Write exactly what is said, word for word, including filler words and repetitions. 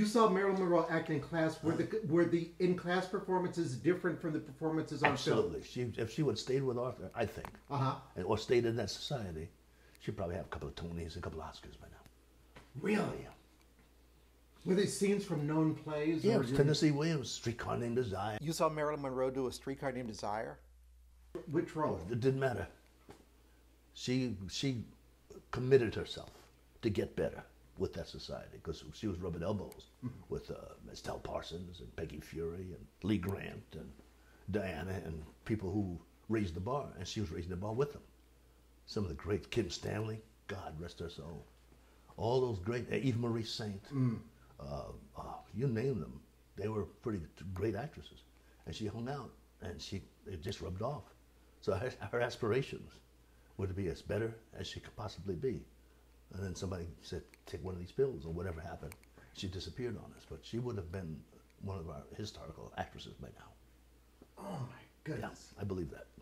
You saw Marilyn Monroe act in class. Were the were the in class performances different from the performances on Absolutely. film? Absolutely. If she would have stayed with Arthur, I think, uh huh, and, or stayed in that society, she'd probably have a couple of Tonys, a couple of Oscars by now. Really? Were these scenes from known plays? Yeah, or it was Tennessee Williams, Streetcar Named Desire. You saw Marilyn Monroe do a Streetcar Named Desire? Which role? Oh, it didn't matter. She she committed herself to get better with that society because she was rubbing elbows mm-hmm. with uh, Estelle Parsons and Peggy Fury and Lee Grant and Diana and people who raised the bar, and she was raising the bar with them. Some of the great, Kim Stanley, God rest her soul. All those great, Eve Marie Saint, mm. uh, uh, you name them, they were pretty great actresses. And she hung out and she, it just rubbed off. So her, her aspirations were to be as better as she could possibly be. And then somebody said, take one of these pills, or whatever happened. She disappeared on us, but she would have been one of our historical actresses by now. Oh my goodness. Yeah, I believe that.